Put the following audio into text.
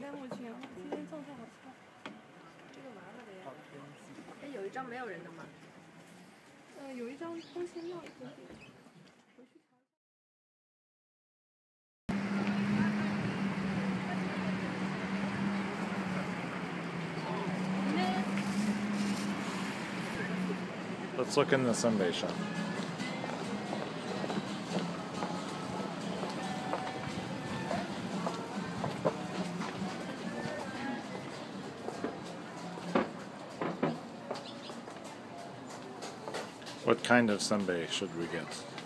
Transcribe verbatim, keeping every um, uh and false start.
天幕裙，今天状态好差。这个麻烦的呀。哎，有一张没有人的吗？呃，有一张空心帽一点点。 Let's look in the sunbae shop. What kind of sunbae should we get?